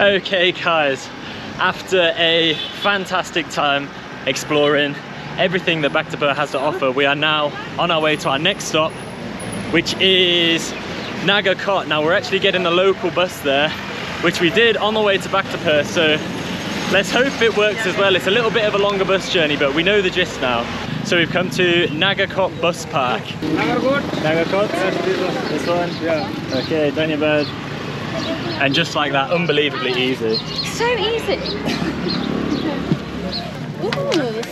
Okay guys, after a fantastic time exploring everything that Bhaktapur has to offer, we are now on our way to our next stop, which is Nagarkot. Now we're actually getting a local bus there, which we did on the way to Bhaktapur, so let's hope it works as well. It's a little bit of a longer bus journey, but we know the gist now. So we've come to Nagarkot bus park. Nagarkot? Nagarkot? This one? Yeah. Okay, don't you bad. And just like that, unbelievably easy. So easy! Ooh,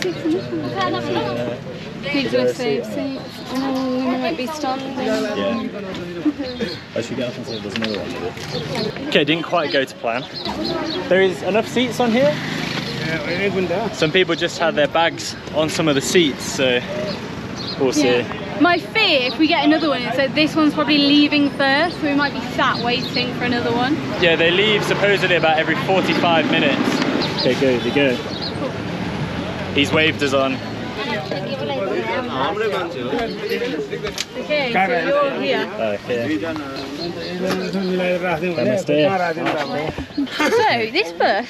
six minutes. Women won't be stunned. Yeah. I should get up and say there's another one. Okay, didn't quite go to plan. There is enough seats on here? Some people just had their bags on some of the seats, so we'll see. Yeah. My fear, if we get another one, is that this one's probably leaving first, so we might be sat waiting for another one. Yeah, they leave supposedly about every 45 minutes. Okay, good, you're good. Cool. He's waved us on. Okay, so you're here. Okay. So, this bus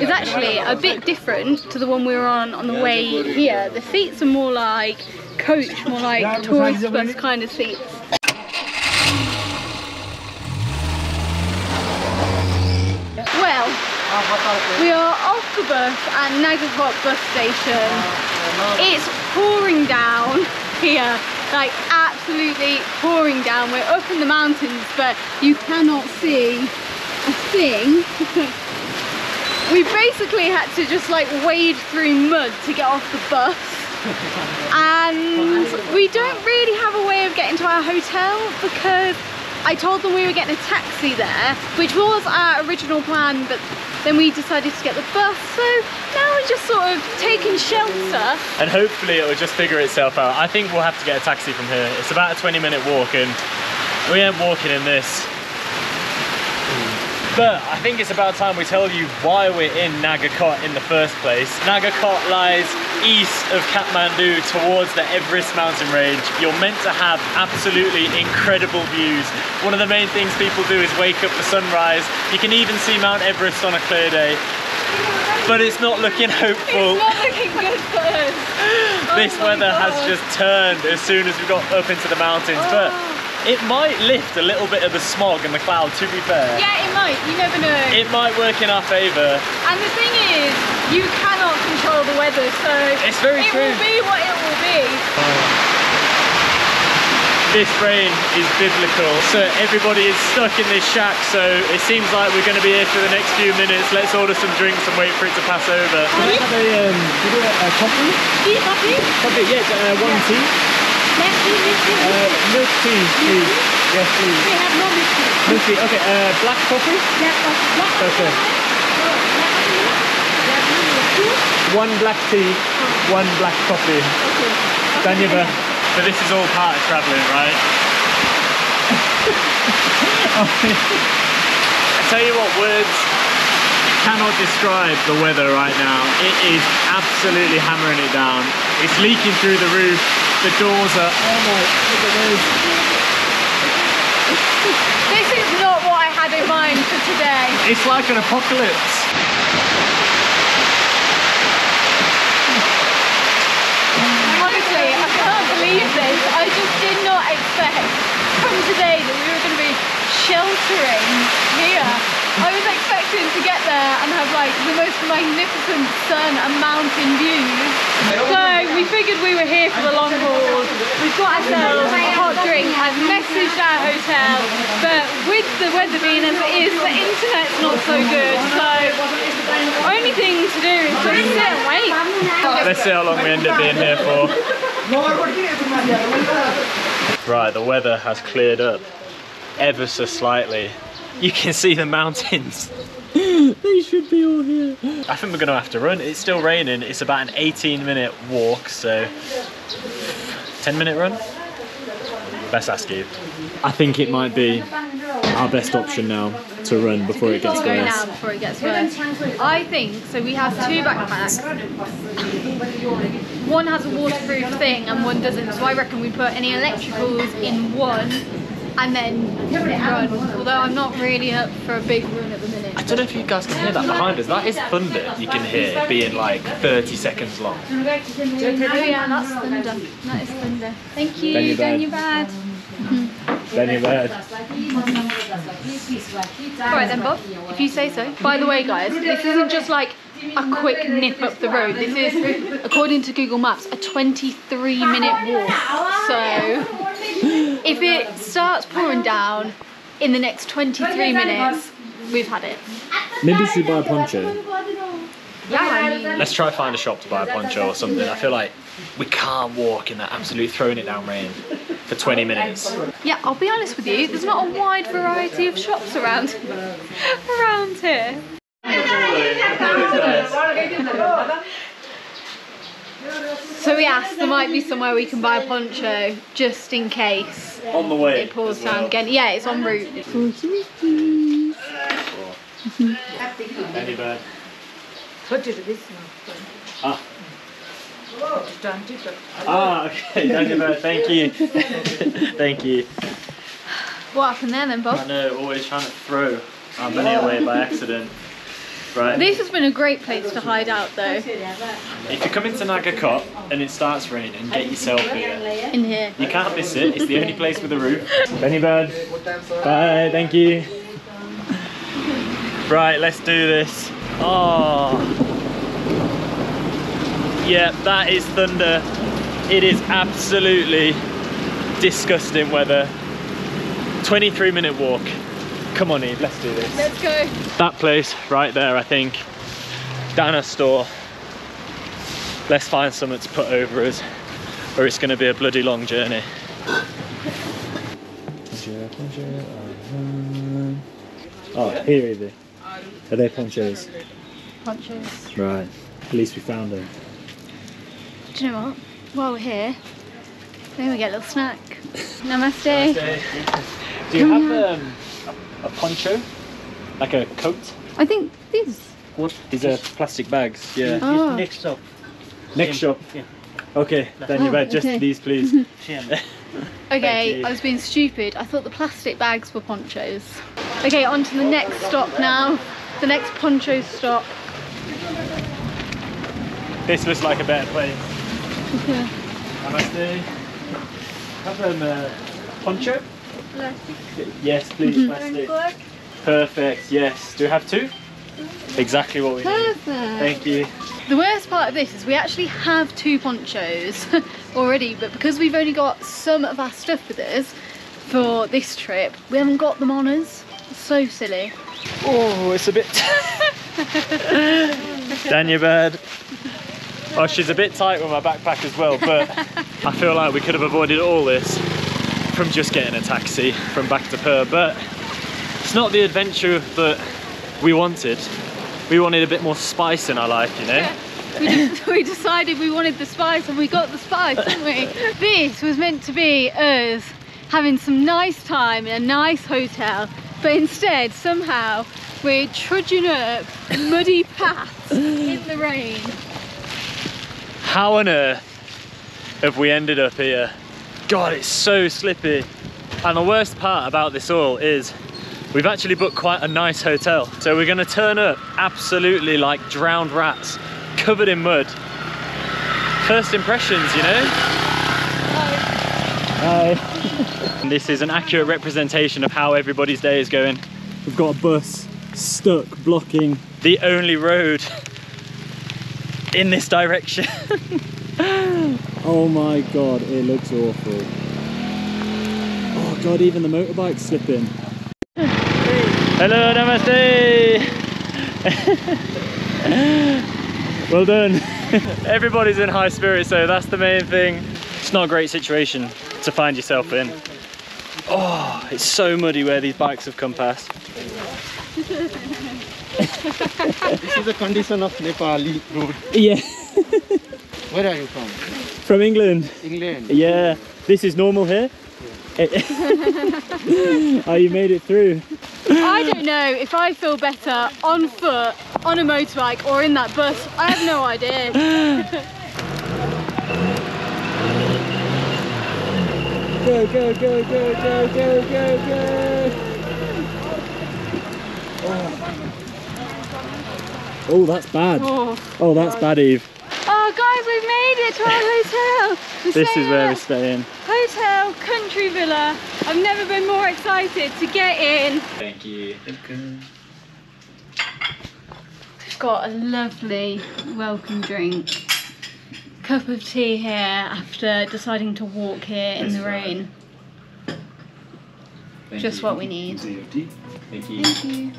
is actually a bit different to the one we were on the way here. The seats are more like coach, more like tourist bus kind of seats. Well, we are off the bus at Nagarkot bus station. It's pouring down here, like absolutely pouring down. We're up in the mountains, but you cannot see a thing. We basically had to just like wade through mud to get off the bus. And we don't really have a way of getting to our hotel because I told them we were getting a taxi there, which was our original plan, but then we decided to get the bus, so now we're just sort of taking shelter. And hopefully it'll just figure itself out. I think we'll have to get a taxi from here. It's about a 20-minute walk and we ain't walking in this. But I think it's about time we tell you why we're in Nagarkot in the first place. Nagarkot lies east of Kathmandu towards the Everest mountain range. You're meant to have absolutely incredible views. One of the main things people do is wake up for sunrise. You can even see Mount Everest on a clear day. But it's not looking hopeful. It's not looking good for us. This weather has just turned as soon as we got up into the mountains. But it might lift a little bit of the smog and the cloud, to be fair. Yeah, it might, you never know. It might work in our favour. And the thing is, you cannot control the weather, so it's very true. Will be what it will be. This rain is biblical, so everybody is stuck in this shack, so it seems like we're going to be here for the next few minutes. Let's order some drinks and wait for it to pass over. Can we have a coffee? Tea, coffee? Coffee, yeah, one tea. Milk tea, please. Yes, please. We have no milk tea. Milk tea, okay. Black coffee? Black coffee. Black coffee. Okay. One black tea, one black coffee. Okay. Daniela. So this is all part of travelling, right? I tell you what, words cannot describe the weather right now. It is absolutely hammering it down. It's leaking through the roof. The doors are, oh my, look at this. This is not what I had in mind for today. It's like an apocalypse. Honestly, I can't believe this. I just did not expect from today that we were going to be sheltering here. I was expecting to get there and have like the most magnificent sun and mountain views. So we figured we were here for the long haul. We've got ourselves a hot drink. I've messaged our hotel, but with the weather being as it is, the internet's not so good. So only thing to do is just sit and wait. Let's see how long we end up being here for. Right, the weather has cleared up ever so slightly. You can see the mountains. They should be all here. I think we're gonna have to run. It's still raining. It's about an 18-minute walk, so 10-minute run? Best ask you. I think it might be our best option now to run before it gets worse. Now before it gets worse. I think, so we have two backpacks. One has a waterproof thing and one doesn't, so I reckon we put any electricals in one and then run, although I'm not really up for a big run at the minute. I don't know if you guys can hear that behind us, that is thunder you can hear being like 30 seconds long. Oh yeah, that's thunder, that is thunder. Thank you, Danny Bad. Alright then Bob, if you say so. By the way guys, this isn't just like a quick nip up the road, this is, according to Google Maps, a 23-minute walk, so if it starts pouring down in the next 23 minutes, we've had it. Maybe you should buy a poncho. Yeah, I mean, let's try find a shop to buy a poncho or something. I feel like we can't walk in that absolutely throwing it down rain for 20 minutes. Yeah, I'll be honest with you, there's not a wide variety of shops around, here. So we asked, there might be somewhere we can buy a poncho just in case on the way it pours down again. Yeah, it's en route. Ah, okay, Danny Bird, thank you. Thank you. What happened there then, Bob? I know, always trying to throw our money away by accident. Right. This has been a great place to hide out though. If you come into Nagarkot and it starts raining, get yourself here. In here. You can't miss it, it's the only place with a roof. Benny Bird. Bye, thank you. Right, let's do this. Oh. Yeah, that is thunder. It is absolutely disgusting weather. 23-minute walk. Come on Eve, let's do this. Let's go. That place right there, I think. Dana store. Let's find something to put over us or it's going to be a bloody long journey. Oh, here Evie. Are they ponchos? Ponchos. Right, at least we found them. Do you know what? While we're here, maybe we get a little snack. Namaste. Namaste. Do you have a poncho, like a coat? I think these. What? These are plastic bags. Yeah. Oh. Next shop. Next shop. Yeah. Okay. Then you better just these, please. Okay. I was being stupid. I thought the plastic bags were ponchos. Okay. On to the next stop now. The next poncho stop. This looks like a better place. Okay. Namaste. Have a poncho. Plastic. Yes, please, plastic. Perfect, yes. Do we have two? Exactly what we need. Thank you. The worst part of this is we actually have two ponchos already, but because we've only got some of our stuff with us for this trip, we haven't got them on us. It's so silly. Oh, it's a bit... Dania Bird. Oh, she's a bit tight with my backpack as well, but I feel like we could have avoided all this from just getting a taxi from Bhaktapur, but it's not the adventure that we wanted. We wanted a bit more spice in our life, you know? Yeah. We decided we wanted the spice and we got the spice, didn't we? This was meant to be us having some nice time in a nice hotel, but instead, somehow, we're trudging up muddy paths in the rain. How on earth have we ended up here? God, it's so slippy. And the worst part about this all is we've actually booked quite a nice hotel. So we're gonna turn up absolutely like drowned rats, covered in mud. First impressions, you know? Hi. Hi. This is an accurate representation of how everybody's day is going. We've got a bus stuck, blocking the only road in this direction. Oh my god, it looks awful. Oh god, even the motorbike's slipping. Hello, namaste! Well done. Everybody's in high spirits though, that's the main thing. It's not a great situation to find yourself in. Oh, it's so muddy where these bikes have come past. This is the condition of Nepali road. Yeah. Where are you from? From England. England. Yeah. This is normal here? Yeah. Oh, you made it through. I don't know if I feel better on foot, on a motorbike or in that bus. I have no idea. go, go, go, go, go, go, go, go. Oh, oh that's bad. Oh, that's bad, Eve. Oh, guys, we've made it to our hotel. This is where we're staying. Hotel Country Villa. I've never been more excited to get in. Thank you. We've got a lovely welcome drink. Cup of tea here after deciding to walk here in the rain. Just what we need. Thank you. Thank you.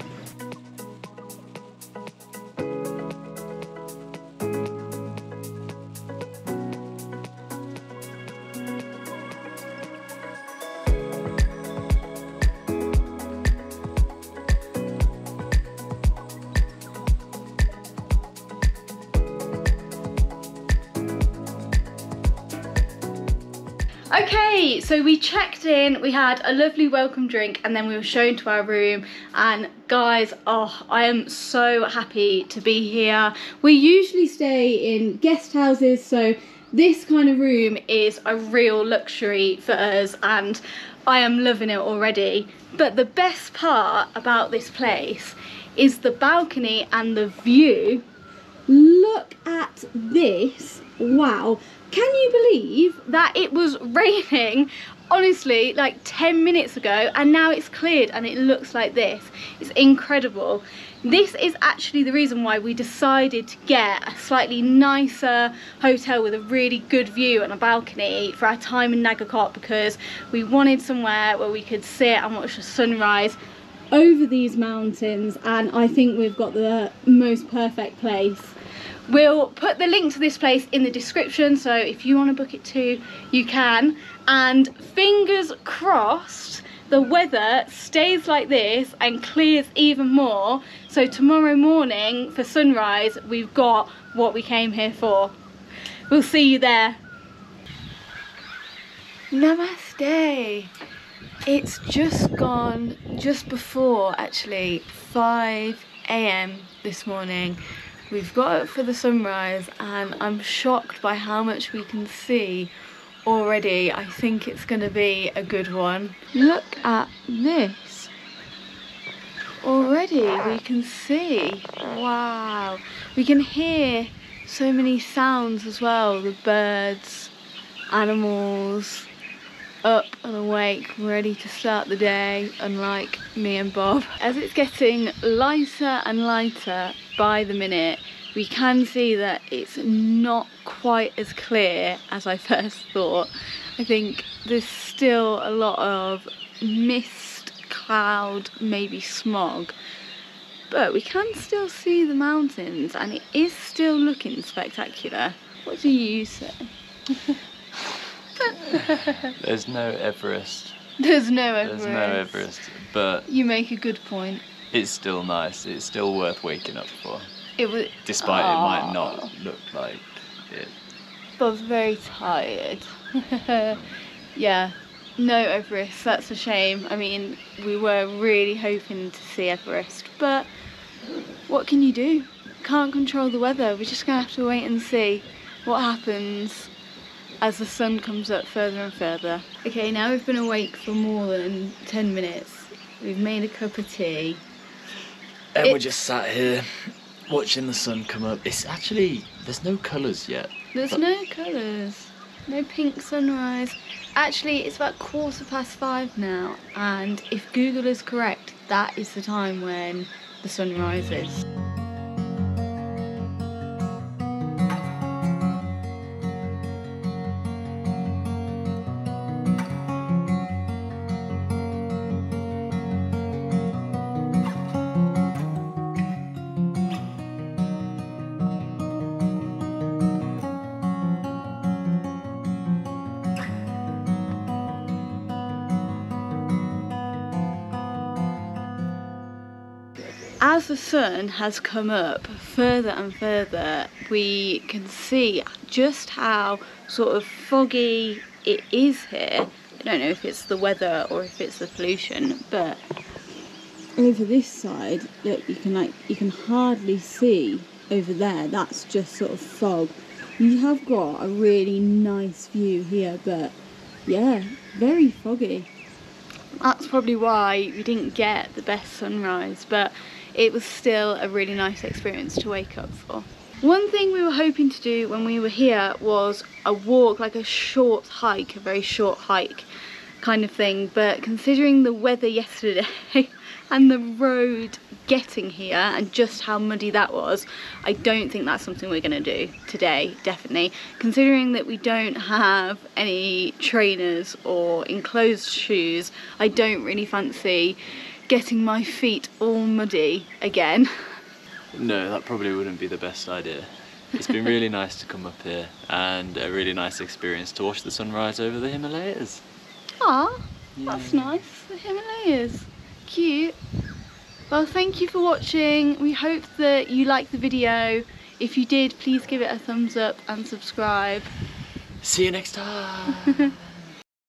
Okay, so we checked in, we had a lovely welcome drink, and then we were shown to our room. And guys, oh, I am so happy to be here. We usually stay in guest houses, so this kind of room is a real luxury for us, and I am loving it already. But the best part about this place is the balcony and the view. Look at this, wow. Can you believe that it was raining, honestly, like 10 minutes ago, and now it's cleared and it looks like this? It's incredible. This is actually the reason why we decided to get a slightly nicer hotel with a really good view and a balcony for our time in Nagarkot, because we wanted somewhere where we could sit and watch the sunrise over these mountains, and I think we've got the most perfect place. We'll put the link to this place in the description, so if you want to book it too, you can. And fingers crossed the weather stays like this and clears even more, so tomorrow morning for sunrise we've got what we came here for. We'll see you there. Namaste. It's just gone, just before actually, 5 AM this morning. We've got up for the sunrise and I'm shocked by how much we can see already. I think it's going to be a good one. Look at this. Already we can see. Wow. We can hear so many sounds as well. The birds, animals, up and awake, ready to start the day, unlike me and Bob. As it's getting lighter and lighter by the minute, we can see that it's not quite as clear as I first thought. I think there's still a lot of mist, cloud, maybe smog, but we can still see the mountains and it is still looking spectacular. What do you say? There's no Everest. There's no Everest. There's no Everest, but... You make a good point. It's still nice. It's still worth waking up for. It was... Despite it might not look like it. Bob's very tired. Yeah. No Everest. That's a shame. I mean, we were really hoping to see Everest, but what can you do? Can't control the weather. We're just going to have to wait and see what happens as the sun comes up further and further. Okay, now we've been awake for more than 10 minutes. We've made a cup of tea. And we're just sat here watching the sun come up. It's actually, there's no colours yet. There's no colours. No pink sunrise. Actually, it's about 5:15 now, and if Google is correct, that is the time when the sun rises. As the sun has come up further and further, we can see just how sort of foggy it is here. I don't know if it's the weather or if it's the pollution, but over this side, look, you can hardly see over there. That's just sort of fog. You have got a really nice view here, but Yeah, very foggy. That's probably why we didn't get the best sunrise, but it was still a really nice experience to wake up for. One thing we were hoping to do when we were here was a walk, like a short hike, a very short hike kind of thing, but considering the weather yesterday and the road getting here and just how muddy that was, I don't think that's something we're going to do today, definitely. Considering that we don't have any trainers or enclosed shoes, I don't really fancy getting my feet all muddy again. No, that probably wouldn't be the best idea. It's been really nice to come up here and a really nice experience to watch the sunrise over the Himalayas. Aw, yeah. That's nice, the Himalayas. Cute. Well, thank you for watching. We hope that you liked the video. If you did, please give it a thumbs up and subscribe. See you next time.